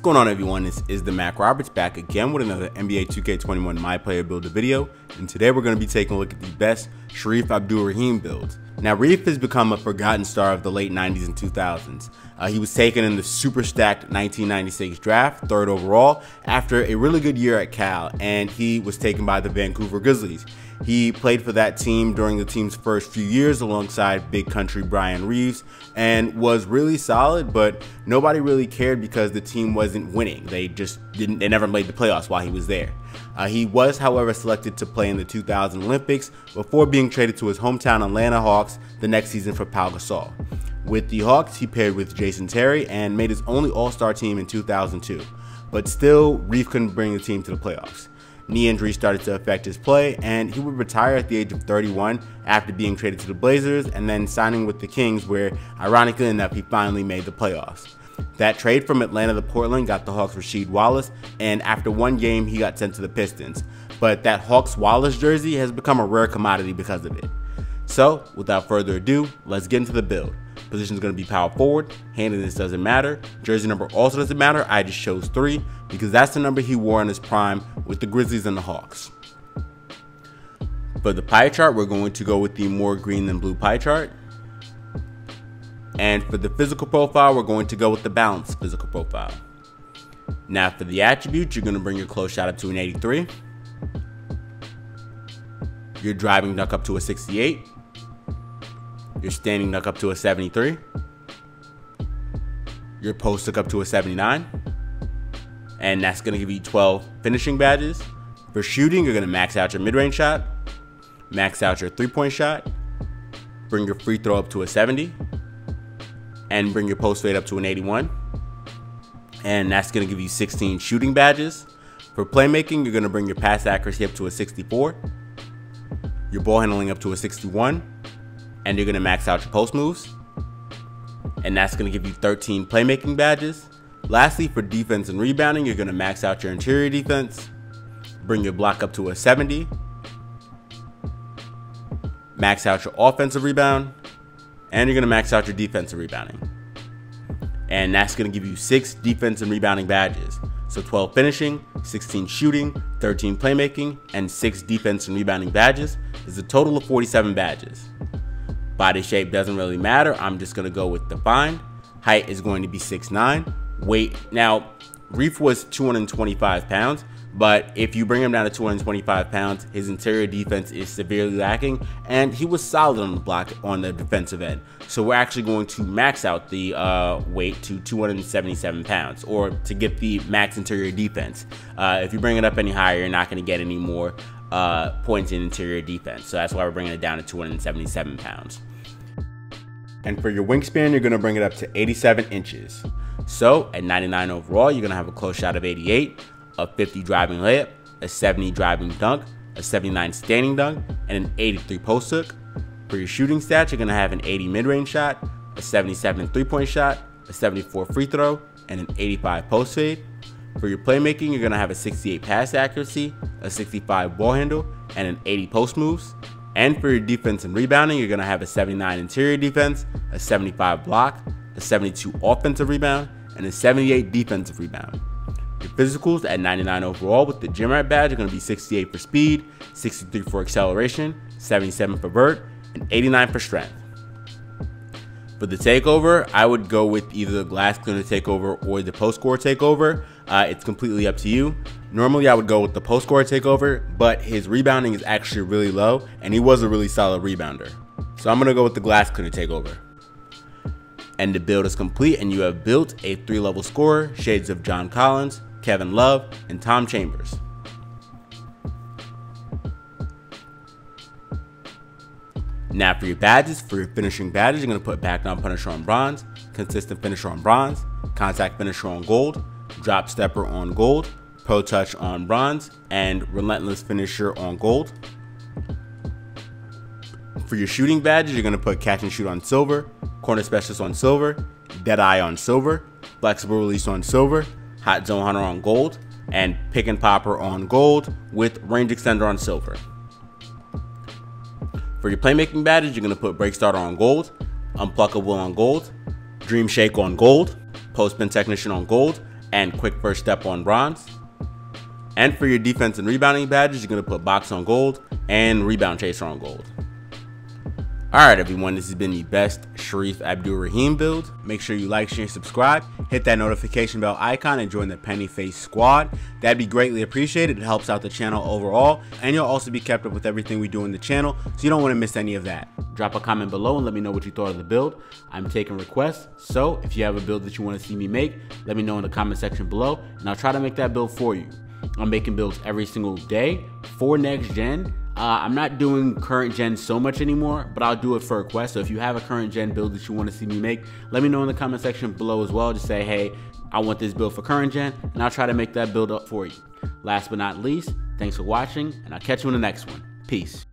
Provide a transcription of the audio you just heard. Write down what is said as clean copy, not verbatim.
What's going on, everyone? This is the Mac Roberts back again with another NBA 2K21 My Player Builder video, and today we're going to be taking a look at the best Shareef Abdur-Rahim builds. Now, Reef has become a forgotten star of the late 90s and 2000s. He was taken in the super stacked 1996 draft, 3rd overall, after a really good year at Cal, and he was taken by the Vancouver Grizzlies. He played for that team during the team's first few years alongside big country Brian Reeves and was really solid, but nobody really cared because the team wasn't winning. They never made the playoffs while he was there. He was, however, selected to play in the 2000 Olympics before being traded to his hometown Atlanta Hawks the next season for Pau Gasol. With the Hawks, he paired with Jason Terry and made his only All-Star team in 2002, but still, Reef couldn't bring the team to the playoffs. Knee injuries started to affect his play, and he would retire at the age of 31 after being traded to the Blazers and then signing with the Kings, where, ironically enough, he finally made the playoffs. That trade from Atlanta to Portland got the Hawks Rasheed Wallace, and after one game, he got sent to the Pistons. But that Hawks-Wallace jersey has become a rare commodity because of it. So, without further ado, let's get into the build. Position is going to be power forward. Handedness doesn't matter. Jersey number also doesn't matter. I just chose 3 because that's the number he wore in his prime with the Grizzlies and the Hawks. For the pie chart, we're going to go with the more green than blue pie chart. And for the physical profile, we're going to go with the balanced physical profile. Now for the attributes, you're going to bring your close shot up to an 83. Your driving dunk up to a 68. Your standing dunk up to a 73. Your post hook up to a 79. And that's going to give you 12 finishing badges. For shooting, you're going to max out your mid-range shot. Max out your three-point shot. Bring your free throw up to a 70. And bring your post fade up to an 81. And that's going to give you 16 shooting badges. For playmaking, you're going to bring your pass accuracy up to a 64. Your ball handling up to a 61. And you're going to max out your post moves, and that's going to give you 13 playmaking badges. Lastly, for defense and rebounding, you're going to max out your interior defense, bring your block up to a 70, max out your offensive rebound, and you're going to max out your defensive rebounding. And that's going to give you 6 defense and rebounding badges. So 12 finishing, 16 shooting, 13 playmaking, and 6 defense and rebounding badges is a total of 47 badges. Body shape doesn't really matter. I'm just going to go with defined. Height is going to be 6'9". Weight. Now, Reef was 225 pounds, but if you bring him down to 225 pounds, his interior defense is severely lacking, and he was solid on the block on the defensive end. So we're actually going to max out the weight to 277 pounds, or to get the max interior defense. If you bring it up any higher, you're not going to get any more points in interior defense. So that's why we're bringing it down to 277 pounds. And for your wingspan, you're going to bring it up to 87 inches. So at 99 overall, you're going to have a close shot of 88, a 50 driving layup, a 70 driving dunk, a 79 standing dunk, and an 83 post hook. For your shooting stats, you're going to have an 80 mid-range shot, a 77 three-point shot, a 74 free throw, and an 85 post fade. For your playmaking, you're going to have a 68 pass accuracy, a 65 ball handle, and an 80 post moves. And for your defense and rebounding, you're going to have a 79 interior defense, a 75 block, a 72 offensive rebound, and a 78 defensive rebound. Your physicals at 99 overall with the gym rat badge are going to be 68 for speed, 63 for acceleration, 77 for vert, and 89 for strength. For the takeover, I would go with either the glass cleaner takeover or the post score takeover. It's completely up to you. Normally, I would go with the post score takeover, but his rebounding is actually really low, and he was a really solid rebounder. So I'm going to go with the glass cleaner takeover. And the build is complete, and you have built a 3-level scorer, shades of John Collins, Kevin Love, and Tom Chambers. Now for your badges, for your finishing badges, you're going to put backdown finisher on bronze, consistent finisher on bronze, contact finisher on gold, drop stepper on gold, pro touch on bronze, and relentless finisher on gold. For your shooting badges, you're going to put catch and shoot on silver, corner specialist on silver, dead eye on silver, flexible release on silver, hot zone hunter on gold, and pick and popper on gold with range extender on silver. For your playmaking badges, you're going to put break starter on gold, unpluckable on gold, dream shake on gold, post spin technician on gold, and quick first step on bronze. And for your defense and rebounding badges, you're going to put box on gold and rebound chaser on gold. Alright everyone, this has been the best Shareef Abdur-Rahim build. Make sure you like, share, subscribe, hit that notification bell icon, and join the Penny Face Squad. That'd be greatly appreciated. It helps out the channel overall, and you'll also be kept up with everything we do in the channel, so you don't want to miss any of that. Drop a comment below and let me know what you thought of the build. I'm taking requests, so if you have a build that you want to see me make, let me know in the comment section below, and I'll try to make that build for you. I'm making builds every single day for next gen. I'm not doing current gen so much anymore, but I'll do it for requests. So if you have a current gen build that you want to see me make, let me know in the comment section below as well. Just say, hey, I want this build for current gen, and I'll try to make that build up for you. Last but not least, thanks for watching, and I'll catch you in the next one. Peace.